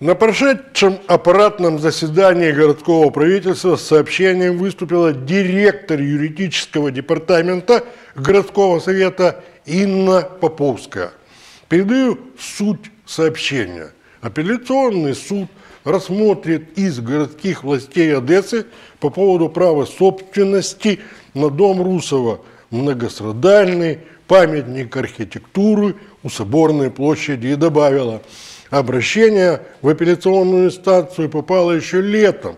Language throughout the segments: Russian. На прошедшем аппаратном заседании городского правительства с сообщением выступила директор юридического департамента городского совета Инна Поповская. Передаю суть сообщения. Апелляционный суд рассмотрит иск городских властей Одессы по поводу права собственности на дом Русова, многострадальный памятник архитектуры у Соборной площади, и добавила: обращение в апелляционную инстанцию попало еще летом,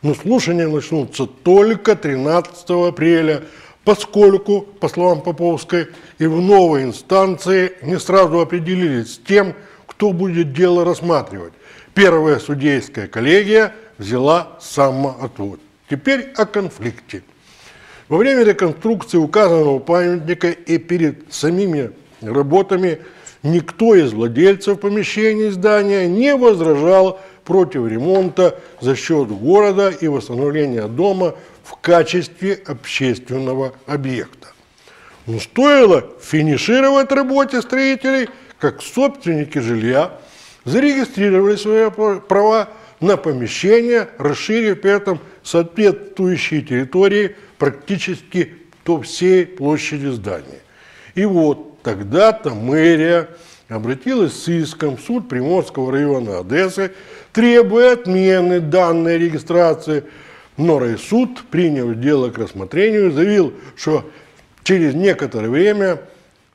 но слушания начнутся только 13 апреля, поскольку, по словам Поповской, и в новой инстанции не сразу определились с тем, кто будет дело рассматривать. Первая судейская коллегия взяла самоотвод. Теперь о конфликте. Во время реконструкции указанного памятника и перед самими работами никто из владельцев помещений здания не возражал против ремонта за счет города и восстановления дома в качестве общественного объекта. Но стоило финишировать работе строителей, как собственники жилья зарегистрировали свои права на помещение, расширив при этом соответствующие территории практически до всей площади здания. И вот тогда-то мэрия обратилась с иском в суд Приморского района Одессы, требуя отмены данной регистрации. Но райсуд, приняв дело к рассмотрению, заявил, что через некоторое время,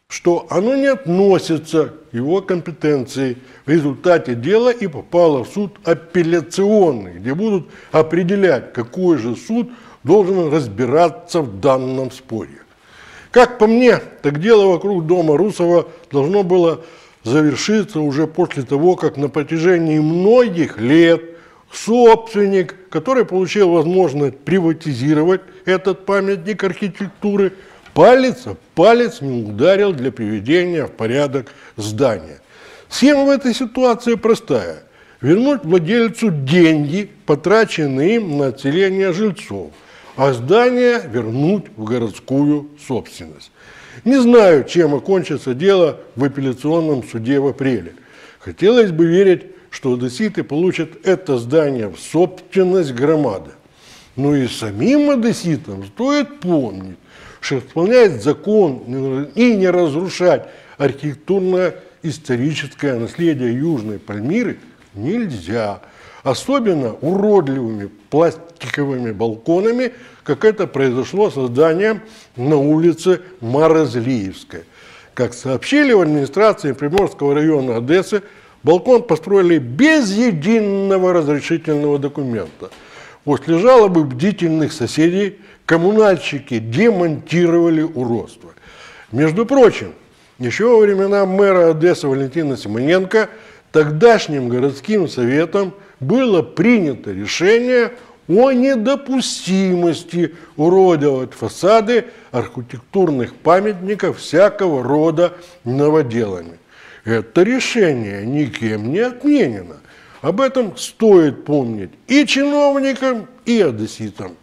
что оно не относится к его компетенции. В результате дела и попало в суд апелляционный, где будут определять, какой же суд должен разбираться в данном споре. Как по мне, так дело вокруг дома Русова должно было завершиться уже после того, как на протяжении многих лет собственник, который получил возможность приватизировать этот памятник архитектуры, палец о палец не ударил для приведения в порядок здания. Схема в этой ситуации простая. Вернуть владельцу деньги, потраченные им на отселение жильцов, а здание вернуть в городскую собственность. Не знаю, чем окончится дело в апелляционном суде в апреле. Хотелось бы верить, что одесситы получат это здание в собственность громады. Но и самим одесситам стоит помнить, что исполнять закон и не разрушать архитектурно-историческое наследие Южной Пальмиры нельзя. Особенно уродливыми пластиковыми балконами, как это произошло со зданием на улице Марозлиевской. Как сообщили в администрации Приморского района Одессы, балкон построили без единого разрешительного документа. После жалобы бдительных соседей коммунальщики демонтировали уродство. Между прочим, еще во времена мэра Одессы Валентина Симоненко тогдашним городским советом было принято решение о недопустимости уродовать фасады архитектурных памятников всякого рода новоделами. Это решение никем не отменено. Об этом стоит помнить и чиновникам, и одесситам.